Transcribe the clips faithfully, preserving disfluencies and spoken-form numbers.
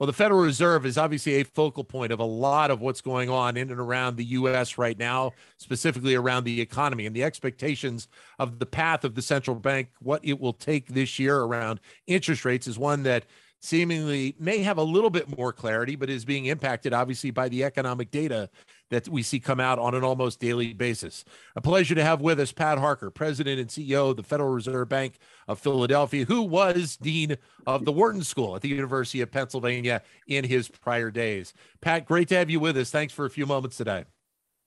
Well, the Federal Reserve is obviously a focal point of a lot of what's going on in and around the U S right now, specifically around the economy and the expectations of the path of the central bank, what it will take this year around interest rates is one that seemingly may have a little bit more clarity, but is being impacted obviously by the economic data that we see come out on an almost daily basis. A pleasure to have with us Pat Harker, President and C E O of the Federal Reserve Bank of Philadelphia, who was Dean of the Wharton School at the University of Pennsylvania in his prior days. Pat, great to have you with us. Thanks for a few moments today.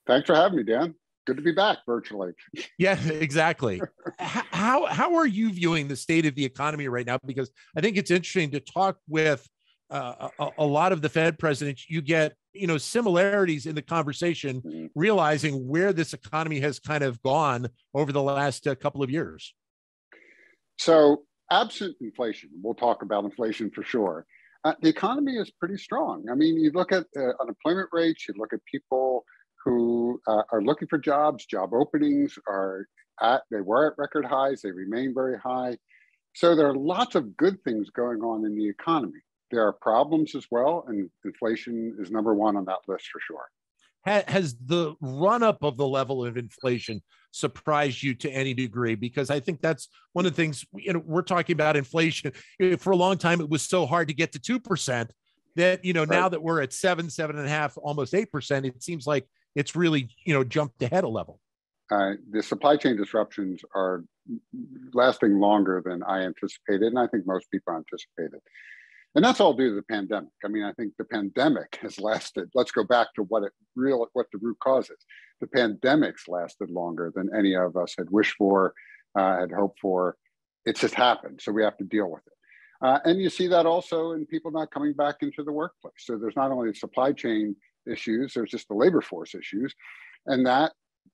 Thanks for having me, Dan. Good to be back virtually. Yeah, exactly. how, how are you viewing the state of the economy right now? Because I think it's interesting to talk with uh, a, a lot of the Fed presidents. You get, you know, similarities in the conversation, mm-hmm. realizing where this economy has kind of gone over the last uh, couple of years. So absent inflation, we'll talk about inflation for sure. Uh, the economy is pretty strong. I mean, you look at uh, unemployment rates, you look at people who uh, are looking for jobs, job openings are at, they were at record highs, they remain very high. So there are lots of good things going on in the economy. There are problems as well, and inflation is number one on that list for sure. Has the run-up of the level of inflation surprised you to any degree? Because I think that's one of the things, you know, we're talking about inflation. For a long time, it was so hard to get to two percent that, you know, right. now that we're at seven, seven and a half, almost eight percent, it seems like it's really, you know, jumped ahead a level. Uh, the supply chain disruptions are lasting longer than I anticipated, and I think most people anticipated. And that's all due to the pandemic. I mean, I think the pandemic has lasted. Let's go back to what it real, what the root cause is. The pandemic's lasted longer than any of us had wished for, uh, had hoped for. It's just happened, so we have to deal with it. Uh, and you see that also in people not coming back into the workplace. So there's not only supply chain issues, there's just the labor force issues. And that,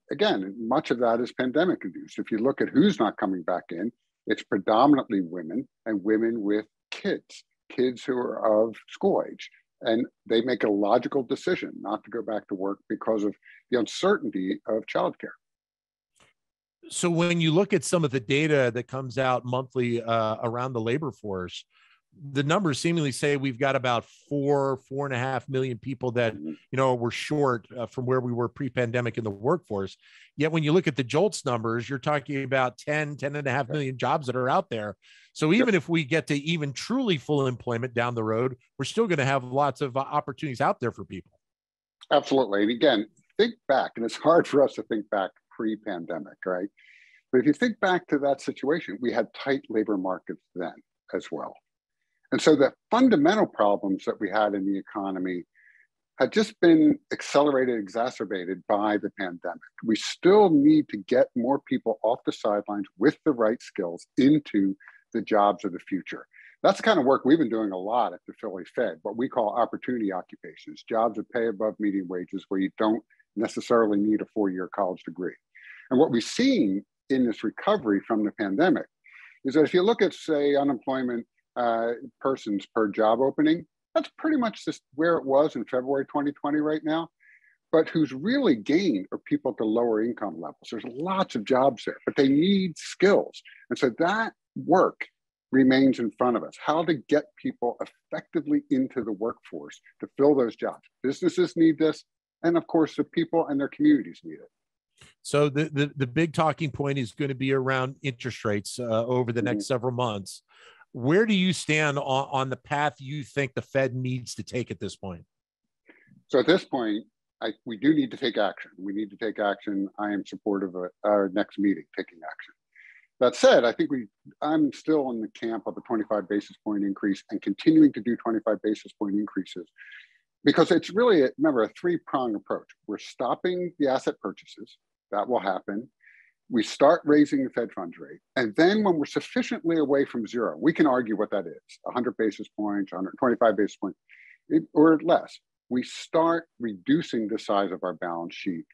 again, much of that is pandemic induced. If you look at who's not coming back in, it's predominantly women and women with kids, kids who are of school age. And they make a logical decision not to go back to work because of the uncertainty of childcare. So when you look at some of the data that comes out monthly uh, around the labor force, the numbers seemingly say we've got about four, four and a half million people that, you know, were short uh, from where we were pre-pandemic in the workforce. Yet when you look at the JOLTS numbers, you're talking about ten, ten and a half million jobs that are out there. So even if we get to even truly full employment down the road, we're still going to have lots of opportunities out there for people. Absolutely. And again, think back, and it's hard for us to think back pre-pandemic, right? But if you think back to that situation, we had tight labor markets then as well. And so the fundamental problems that we had in the economy had just been accelerated, exacerbated by the pandemic. We still need to get more people off the sidelines with the right skills into the jobs of the future. That's the kind of work we've been doing a lot at the Philly Fed, what we call opportunity occupations, jobs that pay above median wages where you don't necessarily need a four-year college degree. And what we've seen in this recovery from the pandemic is that if you look at, say, unemployment Uh, persons per job opening, that's pretty much just where it was in February twenty twenty right now. But who's really gained are people at the lower income levels. There's lots of jobs there, but they need skills. And so that work remains in front of us, how to get people effectively into the workforce to fill those jobs. Businesses need this. And of course, the people and their communities need it. So the, the, the big talking point is going to be around interest rates uh, over the mm-hmm. next several months. Where do you stand on, on the path you think the Fed needs to take at this point? So at this point, I, we do need to take action. We need to take action. I am supportive of our next meeting, taking action. That said, I think we, I'm still in the camp of a twenty-five basis point increase and continuing to do twenty-five basis point increases because it's really, a, remember, a three-pronged approach. We're stopping the asset purchases. That will happen. We start raising the Fed funds rate. And then when we're sufficiently away from zero, we can argue what that is, one hundred basis points, one hundred twenty-five basis points, or less. We start reducing the size of our balance sheet.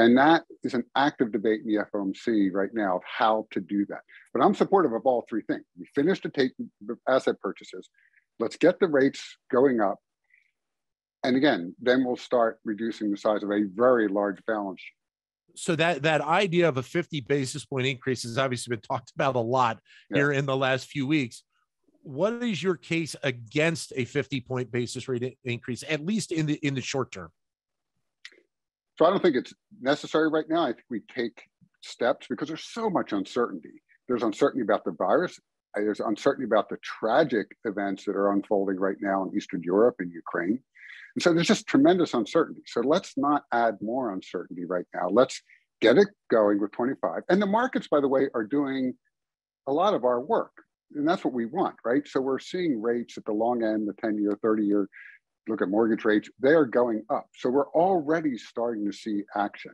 And that is an active debate in the F O M C right now of how to do that. But I'm supportive of all three things. We finish to take asset purchases. Let's get the rates going up. And again, then we'll start reducing the size of a very large balance sheet. So that, that idea of a fifty basis point increase has obviously been talked about a lot yeah. here in the last few weeks. what is your case against a fifty point basis rate increase, at least in the in the short term? So I don't think it's necessary right now. I think we take steps because there's so much uncertainty. There's uncertainty about the virus. There's uncertainty about the tragic events that are unfolding right now in Eastern Europe and Ukraine. And so there's just tremendous uncertainty. So let's not add more uncertainty right now. Let's get it going with twenty-five. And the markets, by the way, are doing a lot of our work. And that's what we want, right? So we're seeing rates at the long end, the ten year, thirty year, look at mortgage rates, they are going up. So we're already starting to see action.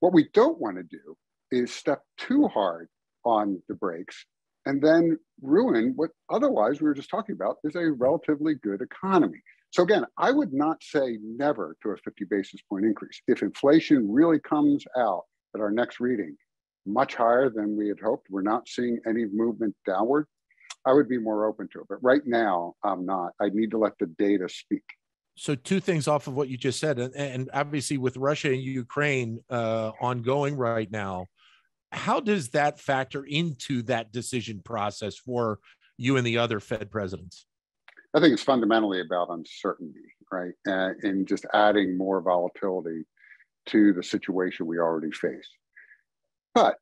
What we don't want to do is step too hard on the brakes and then ruin what otherwise we were just talking about is a relatively good economy. So again, I would not say never to a fifty basis point increase. If inflation really comes out at our next reading, much higher than we had hoped, we're not seeing any movement downward, I would be more open to it. But right now, I'm not. I need to let the data speak. So two things off of what you just said, and obviously with Russia and Ukraine uh, ongoing right now, how does that factor into that decision process for you and the other Fed presidents? I think it's fundamentally about uncertainty, right? Uh, and just adding more volatility to the situation we already face. But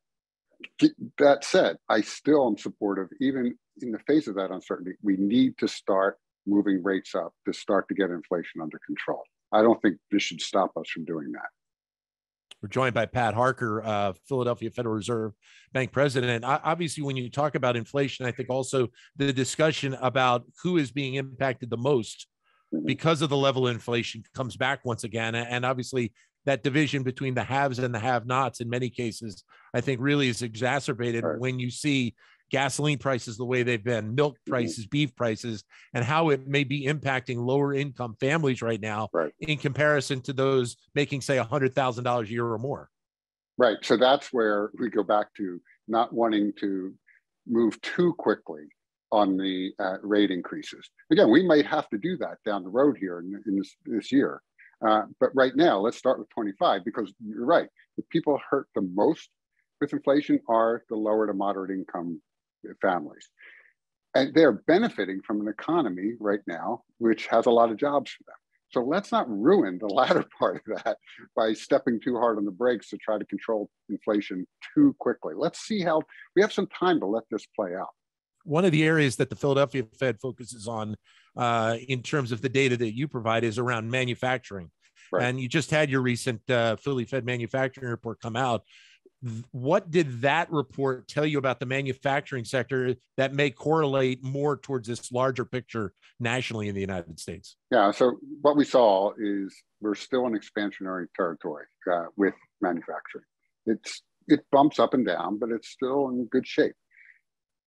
that said, I still am supportive, even in the face of that uncertainty, we need to start moving rates up to start to get inflation under control. I don't think this should stop us from doing that. We're joined by Pat Harker, uh, Philadelphia Federal Reserve Bank president. I, obviously, when you talk about inflation, I think also the discussion about who is being impacted the most mm-hmm. because of the level of inflation comes back once again. And obviously, that division between the haves and the have-nots in many cases, I think really is exacerbated right. when you see gasoline prices the way they've been, milk prices, beef prices, and how it may be impacting lower income families right now right. in comparison to those making, say, one hundred thousand dollars a year or more. Right. So that's where we go back to not wanting to move too quickly on the uh, rate increases. Again, we might have to do that down the road here in, in this, this year. Uh, but right now, let's start with twenty-five, because you're right. The people hurt the most with inflation are the lower to moderate income families. And they're benefiting from an economy right now, which has a lot of jobs for them. So let's not ruin the latter part of that by stepping too hard on the brakes to try to control inflation too quickly. Let's see how we have some time to let this play out. One of the areas that the Philadelphia Fed focuses on uh, in terms of the data that you provide is around manufacturing. Right. And you just had your recent uh, Philly Fed Manufacturing Report come out. What did that report tell you about the manufacturing sector that may correlate more towards this larger picture nationally in the United States? Yeah, so what we saw is we're still in expansionary territory uh, with manufacturing. It's, it bumps up and down, but it's still in good shape.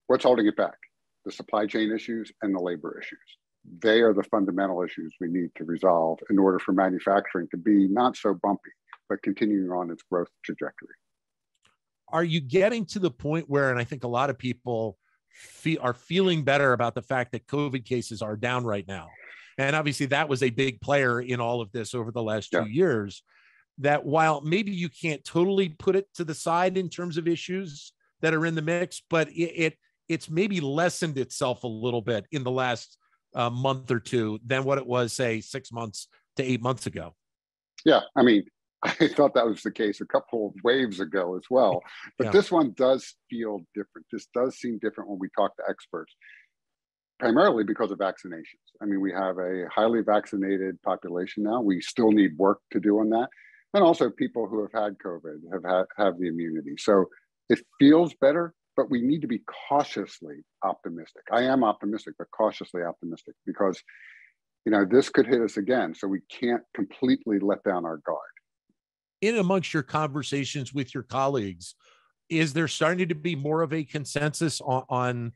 What's holding it back? The supply chain issues and the labor issues. They are the fundamental issues we need to resolve in order for manufacturing to be not so bumpy, but continuing on its growth trajectory. Are you getting to the point where, and I think a lot of people feel, are feeling better about the fact that COVID cases are down right now? And obviously that was a big player in all of this over the last yeah. two years, that while maybe you can't totally put it to the side in terms of issues that are in the mix, but it, it it's maybe lessened itself a little bit in the last uh, month or two than what it was, say, six months to eight months ago. Yeah, I mean, I thought that was the case a couple of waves ago as well. But yeah. this one does feel different. This does seem different when we talk to experts, primarily because of vaccinations. I mean, we have a highly vaccinated population now. We still need work to do on that. And also people who have had COVID have, had, have the immunity. So it feels better, but we need to be cautiously optimistic. I am optimistic, but cautiously optimistic because, you know, this could hit us again. So we can't completely let down our guard. In amongst your conversations with your colleagues, is there starting to be more of a consensus on, on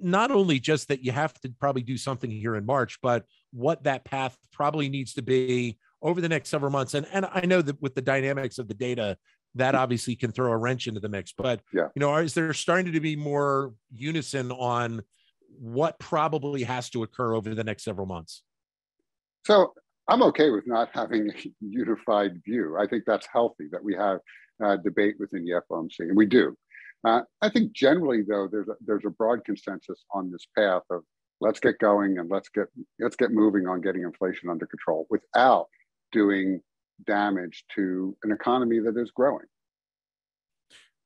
not only just that you have to probably do something here in March, but what that path probably needs to be over the next several months? And, and I know that with the dynamics of the data, that obviously can throw a wrench into the mix. But yeah. you know, is there starting to be more unison on what probably has to occur over the next several months? So I'm okay with not having a unified view. I think that's healthy that we have uh, debate within the F O M C, and we do. Uh, I think generally, though, there's a, there's a broad consensus on this path of let's get going and let's get let's get moving on getting inflation under control without doing damage to an economy that is growing.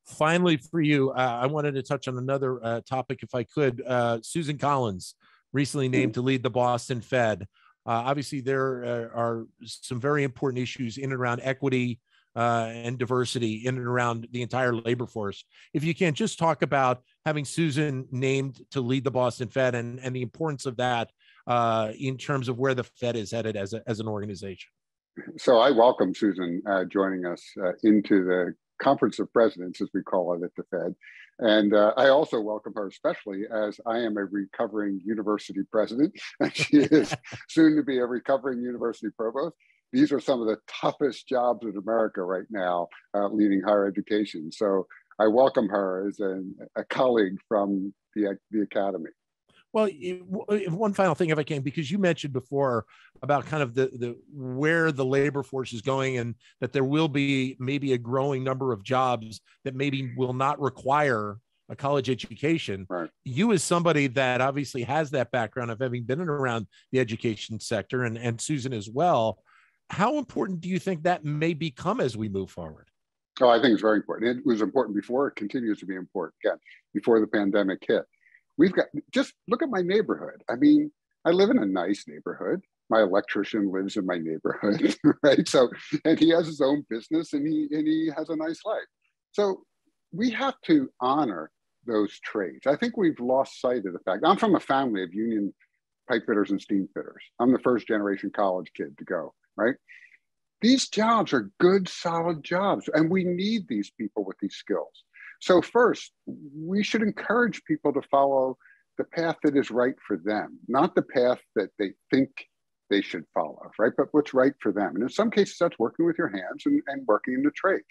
Finally, for you, uh, I wanted to touch on another uh, topic, if I could. Uh, Susan Collins, recently named to lead the Boston Fed. Uh, obviously, there uh, are some very important issues in and around equity uh, and diversity in and around the entire labor force. If you can, just talk about having Susan named to lead the Boston Fed and, and the importance of that uh, in terms of where the Fed is headed as, a, as an organization. So I welcome Susan uh, joining us uh, into the Conference of Presidents, as we call it at the Fed. And uh, I also welcome her, especially as I am a recovering university president, and she is soon to be a recovering university provost. These are some of the toughest jobs in America right now, uh, leading higher education. So I welcome her as a, a colleague from the, the academy. Well, one final thing, if I can, because you mentioned before about kind of the, the where the labor force is going and that there will be maybe a growing number of jobs that maybe will not require a college education. Right. You, as somebody that obviously has that background of having been in around the education sector, and, and Susan as well, how important do you think that may become as we move forward? Oh, I think it's very important. It was important before, it continues to be important, again, before the pandemic hit. We've got, just look at my neighborhood. I mean, I live in a nice neighborhood. My electrician lives in my neighborhood, right? So, and he has his own business and he, and he has a nice life. So we have to honor those trades. I think we've lost sight of the fact. I'm from a family of union pipe fitters and steam fitters. I'm the first generation college kid to go, right? These jobs are good, solid jobs. And we need these people with these skills. So first, we should encourage people to follow the path that is right for them, not the path that they think they should follow, right? But what's right for them. And in some cases, that's working with your hands and, and working in the trades.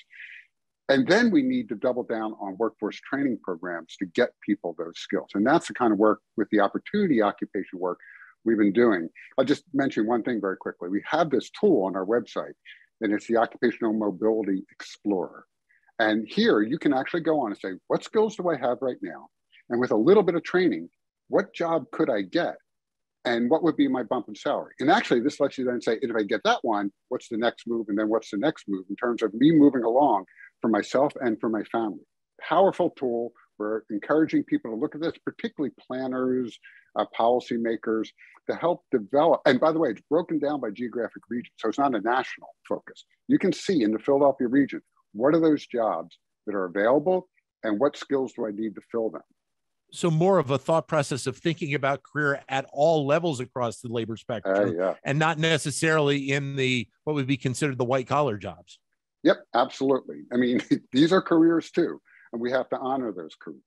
And then we need to double down on workforce training programs to get people those skills. And that's the kind of work with the opportunity occupation work we've been doing. I'll just mention one thing very quickly. We have this tool on our website, and it's the Occupational Mobility Explorer. And here you can actually go on and say, what skills do I have right now? And with a little bit of training, what job could I get? And what would be my bump in salary? And actually this lets you then say, if I get that one, what's the next move? And then what's the next move in terms of me moving along for myself and for my family? Powerful tool. We're encouraging people to look at this, particularly planners, uh, policymakers, to help develop. And by the way, it's broken down by geographic region. So it's not a national focus. You can see in the Philadelphia region, what are those jobs that are available and what skills do I need to fill them? So more of a thought process of thinking about career at all levels across the labor spectrum uh, yeah. and not necessarily in the, what would be considered the white collar jobs. Yep, absolutely. I mean, these are careers too, and we have to honor those careers.